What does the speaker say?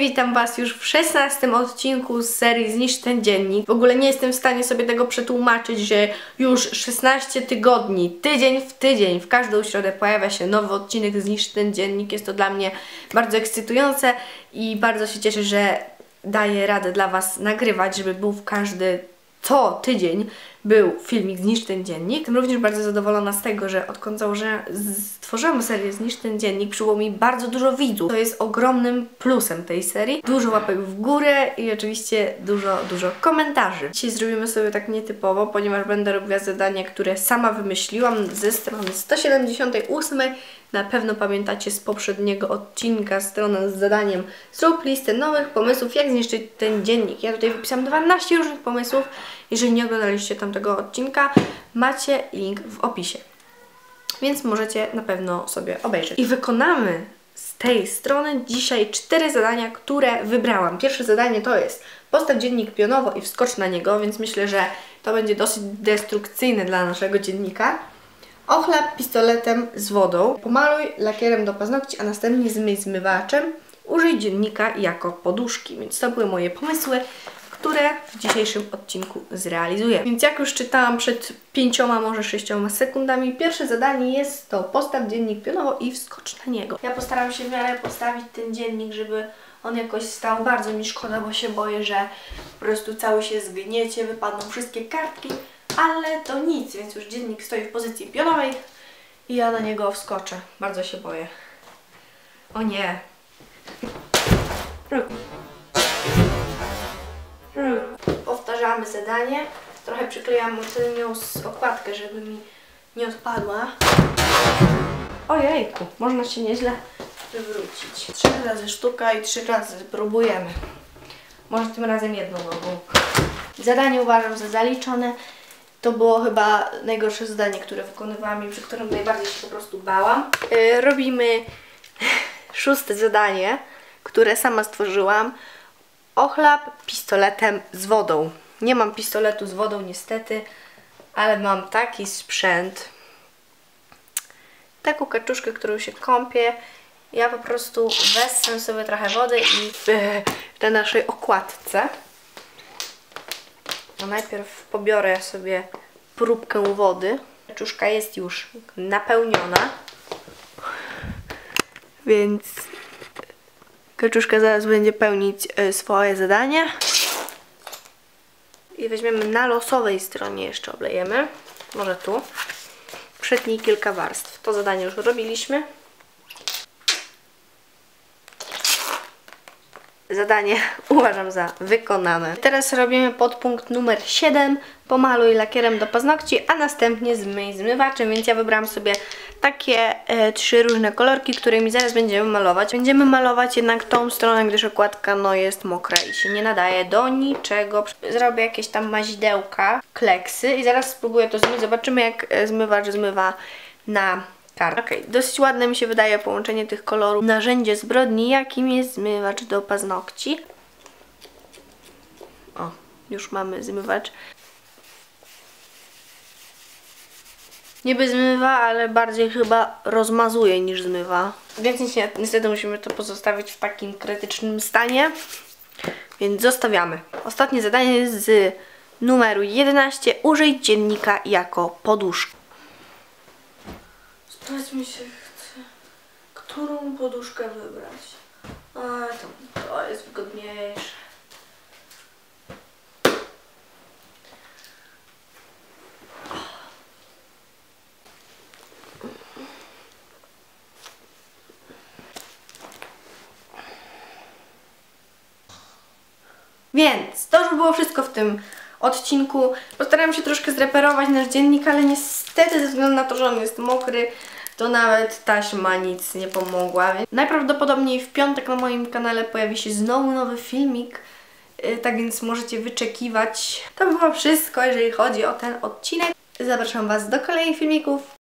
Witam Was już w 16 odcinku z serii Zniszcz ten Dziennik. W ogóle nie jestem w stanie sobie tego przetłumaczyć, że już 16 tygodni, tydzień w tydzień, w każdą środę pojawia się nowy odcinek Zniszcz ten Dziennik. Jest to dla mnie bardzo ekscytujące i bardzo się cieszę, że daję radę dla Was nagrywać, żeby był w każdy tydzień był filmik Zniszcz ten Dziennik. Jestem również bardzo zadowolona z tego, że odkąd stworzyłam serię Zniszcz ten Dziennik, przybyło mi bardzo dużo widzów. To jest ogromnym plusem tej serii. Dużo łapek w górę i oczywiście dużo komentarzy. Dzisiaj zrobimy sobie tak nietypowo, ponieważ będę robiła zadanie, które sama wymyśliłam ze strony 178. Na pewno pamiętacie z poprzedniego odcinka stronę z zadaniem zrób listę nowych pomysłów, jak zniszczyć ten dziennik. Ja tutaj wypisałam 12 różnych pomysłów. Jeżeli nie oglądaliście tamtego odcinka, macie link w opisie, więc możecie na pewno sobie obejrzeć. I wykonamy z tej strony dzisiaj 4 zadania, które wybrałam. Pierwsze zadanie to jest postaw dziennik pionowo i wskocz na niego, więc myślę, że to będzie dosyć destrukcyjne dla naszego dziennika. Ochlap pistoletem z wodą, pomaluj lakierem do paznokci, a następnie zmyj zmywaczem, użyj dziennika jako poduszki. Więc to były moje pomysły, które w dzisiejszym odcinku zrealizuję. Więc jak już czytałam przed 5, może 6 sekundami, pierwsze zadanie jest to postaw dziennik pionowo i wskocz na niego. Ja postaram się w miarę postawić ten dziennik, żeby on jakoś stał. Bardzo mi szkoda, bo się boję, że po prostu cały się zgniecie, wypadną wszystkie kartki, ale to nic, więc już dziennik stoi w pozycji pionowej i ja na niego wskoczę. Bardzo się boję. O nie. Powtarzamy zadanie. Trochę przyklejam mocno z okładkę, żeby mi nie odpadła. Ojejku, można się nieźle wywrócić. 3 razy sztuka i 3 razy próbujemy. Może tym razem jedną nogą. Zadanie uważam za zaliczone. To było chyba najgorsze zadanie, które wykonywałam i przy którym najbardziej się po prostu bałam. Robimy 6. zadanie, które sama stworzyłam. Ochlap pistoletem z wodą. Nie mam pistoletu z wodą niestety, ale mam taki sprzęt. Taką kaczuszkę, którą się kąpię. Ja po prostu wessę sobie trochę wody i w tej naszej okładce. No najpierw pobiorę sobie próbkę wody. Kaczuszka jest już napełniona, więc kaczuszka zaraz będzie pełnić swoje zadanie. I weźmiemy na losowej stronie, jeszcze oblejemy, może tu, przetnij kilka warstw. To zadanie już robiliśmy. Zadanie uważam za wykonane. Teraz robimy podpunkt numer 7. Pomaluj lakierem do paznokci, a następnie zmyj zmywaczem. Więc ja wybrałam sobie takie 3 różne kolorki, którymi zaraz będziemy malować. Będziemy malować jednak tą stronę, gdyż okładka jest mokra i się nie nadaje do niczego. Zrobię jakieś tam mazidełka, kleksy i zaraz spróbuję to zmyć. Zobaczymy, jak zmywacz zmywa na... Okej, dosyć ładne mi się wydaje połączenie tych kolorów. Narzędzie zbrodni, jakim jest zmywacz do paznokci. O, już mamy zmywacz. Niby zmywa, ale bardziej chyba rozmazuje niż zmywa. Więc niestety musimy to pozostawić w takim krytycznym stanie. Więc zostawiamy. Ostatnie zadanie jest z numeru 11. Użyj dziennika jako poduszki. Spać mi się chce. Którą poduszkę wybrać? A, to jest wygodniejsze. Więc to już było wszystko w tym odcinku. Postaram się troszkę zreperować nasz dziennik, ale niestety ze względu na to, że on jest mokry, to nawet taśma nic nie pomogła. Najprawdopodobniej w piątek na moim kanale pojawi się znowu nowy filmik, tak więc możecie wyczekiwać. To było wszystko, jeżeli chodzi o ten odcinek. Zapraszam Was do kolejnych filmików.